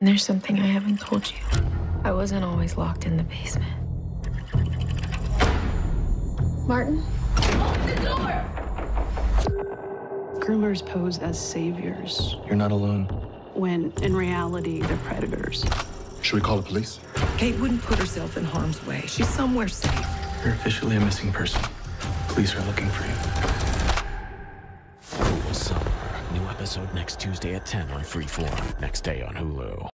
And there's something I haven't told you. I wasn't always locked in the basement. Martin? Open the door! Grillers pose as saviors. You're not alone. When, in reality, they're predators. Should we call the police? Kate wouldn't put herself in harm's way. She's somewhere safe. You're officially a missing person. Police are looking for you. Cruel Summer. New episode next Tuesday at 10 on Freeform. Next day on Hulu.